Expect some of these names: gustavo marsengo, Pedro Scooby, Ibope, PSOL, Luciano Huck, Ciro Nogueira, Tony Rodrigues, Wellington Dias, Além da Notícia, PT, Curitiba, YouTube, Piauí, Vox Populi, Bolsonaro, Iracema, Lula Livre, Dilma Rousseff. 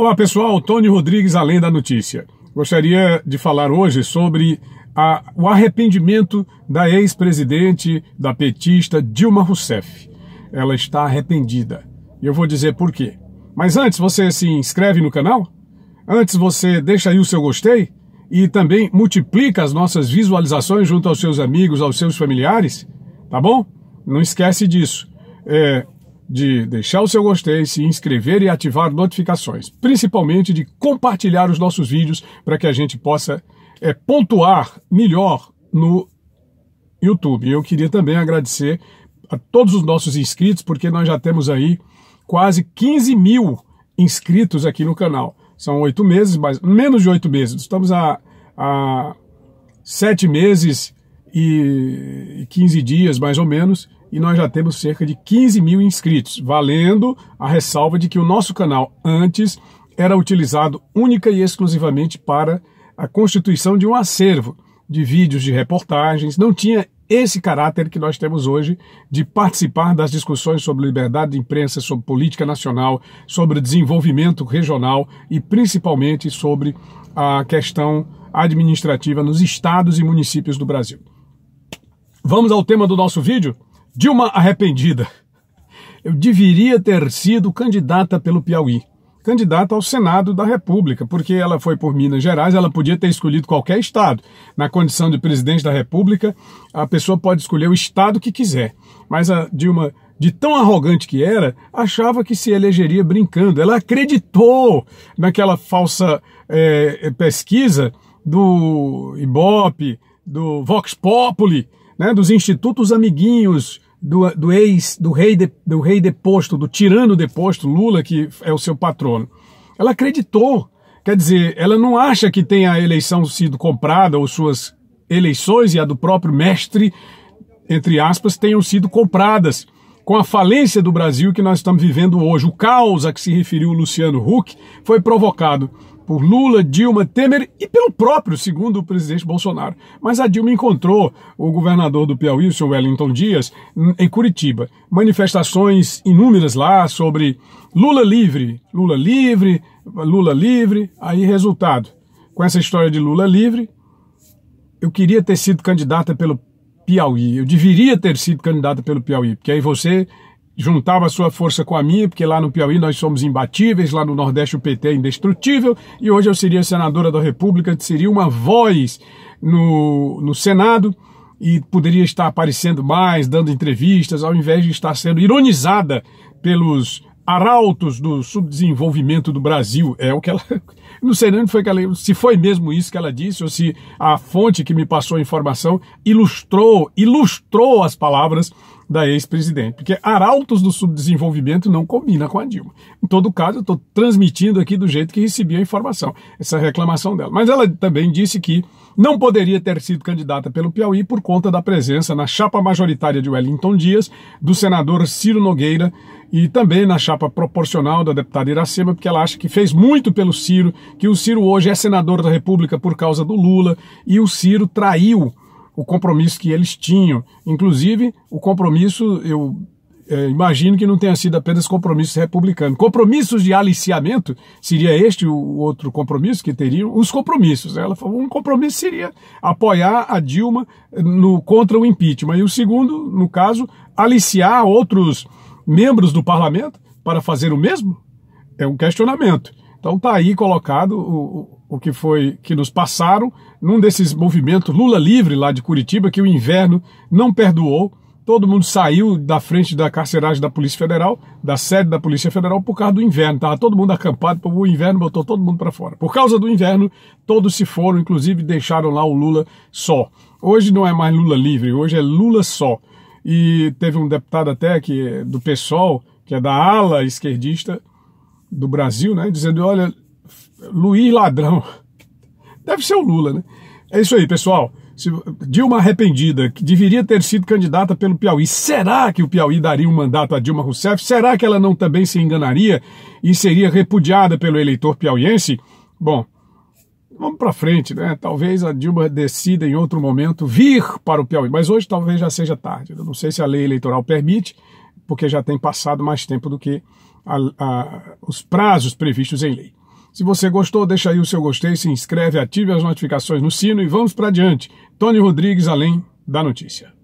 Olá pessoal, Tony Rodrigues, Além da Notícia. Gostaria de falar hoje sobre o arrependimento da ex-presidente da petista Dilma Rousseff. Ela está arrependida. E eu vou dizer por quê. Mas antes, você se inscreve no canal? Antes, você deixa aí o seu gostei? E também multiplica as nossas visualizações junto aos seus amigos, aos seus familiares, tá bom? Não esquece disso, de deixar o seu gostei, se inscrever e ativar notificações, principalmente de compartilhar os nossos vídeos para que a gente possa pontuar melhor no YouTube. E eu queria também agradecer a todos os nossos inscritos, porque nós já temos aí quase 15 mil inscritos aqui no canal. São 8 meses, mas menos de 8 meses. Estamos a 7 meses e 15 dias, mais ou menos, e nós já temos cerca de 15 mil inscritos, valendo a ressalva de que o nosso canal antes era utilizado única e exclusivamente para a constituição de um acervo de vídeos, de reportagens. Não tinha esse caráter que nós temos hoje de participar das discussões sobre liberdade de imprensa, sobre política nacional, sobre desenvolvimento regional e principalmente sobre a questão administrativa nos estados e municípios do Brasil. Vamos ao tema do nosso vídeo? Dilma arrependida. Eu deveria ter sido candidata pelo Piauí, candidata ao Senado da República, porque ela foi por Minas Gerais, ela podia ter escolhido qualquer estado. Na condição de presidente da República, a pessoa pode escolher o estado que quiser. Mas a Dilma, de tão arrogante que era, achava que se elegeria brincando. Ela acreditou naquela falsa pesquisa do Ibope, do Vox Populi, né, dos institutos amiguinhos, do rei deposto, do tirano deposto, Lula, que é o seu patrono. Ela acreditou, quer dizer, ela não acha que tenha a eleição sido comprada, ou suas eleições e a do próprio mestre, entre aspas, tenham sido compradas com a falência do Brasil que nós estamos vivendo hoje. O caos a que se referiu o Luciano Huck foi provocado por Lula, Dilma, Temer e pelo próprio, segundo o presidente Bolsonaro. Mas a Dilma encontrou o governador do Piauí, o senhor Wellington Dias, em Curitiba. Manifestações inúmeras lá sobre Lula Livre, Lula Livre, Lula Livre. Aí, resultado, com essa história de Lula Livre, eu queria ter sido candidata pelo Piauí, eu deveria ter sido candidata pelo Piauí, porque aí você juntava a sua força com a minha, porque lá no Piauí nós somos imbatíveis, lá no Nordeste o PT é indestrutível, e hoje eu seria senadora da República, seria uma voz no Senado, e poderia estar aparecendo mais, dando entrevistas, ao invés de estar sendo ironizada pelos arautos do subdesenvolvimento do Brasil. É o que ela... Não sei nem foi que ela, se foi mesmo isso que ela disse, ou se a fonte que me passou a informação ilustrou as palavras da ex-presidente, porque arautos do subdesenvolvimento não combina com a Dilma. Em todo caso, eu estou transmitindo aqui do jeito que recebi a informação, essa reclamação dela. Mas ela também disse que não poderia ter sido candidata pelo Piauí por conta da presença na chapa majoritária de Wellington Dias, do senador Ciro Nogueira, e também na chapa proporcional da deputada Iracema, porque ela acha que fez muito pelo Ciro, que o Ciro hoje é senador da República por causa do Lula, e o Ciro traiu o compromisso que eles tinham. Inclusive, o compromisso, eu imagino que não tenha sido apenas compromisso republicano. Compromissos de aliciamento, seria este o outro compromisso que teriam? Os compromissos. Ela falou, um compromisso seria apoiar a Dilma contra o impeachment. E o segundo, no caso, aliciar outros membros do parlamento para fazer o mesmo? É um questionamento. Então está aí colocado o que foi que nos passaram num desses movimentos Lula Livre lá de Curitiba, que o inverno não perdoou. Todo mundo saiu da frente da carceragem da Polícia Federal, da sede da Polícia Federal, por causa do inverno. Estava todo mundo acampado, o inverno botou todo mundo para fora. Por causa do inverno, todos se foram, inclusive deixaram lá o Lula só. Hoje não é mais Lula Livre, hoje é Lula só. E teve um deputado até que é do PSOL, que é da ala esquerdista do Brasil, né, dizendo, olha, Luiz ladrão. Deve ser o Lula, né? É isso aí, pessoal. Dilma arrependida, que deveria ter sido candidata pelo Piauí. Será que o Piauí daria um mandato a Dilma Rousseff? Será que ela não também se enganaria e seria repudiada pelo eleitor piauiense? Bom, vamos para frente, né? Talvez a Dilma decida em outro momento vir para o Piauí, mas hoje talvez já seja tarde. Eu não sei se a lei eleitoral permite, porque já tem passado mais tempo do que os prazos previstos em lei. Se você gostou, deixa aí o seu gostei, se inscreve, ative as notificações no sino e vamos para adiante. Tony Rodrigues, além da notícia.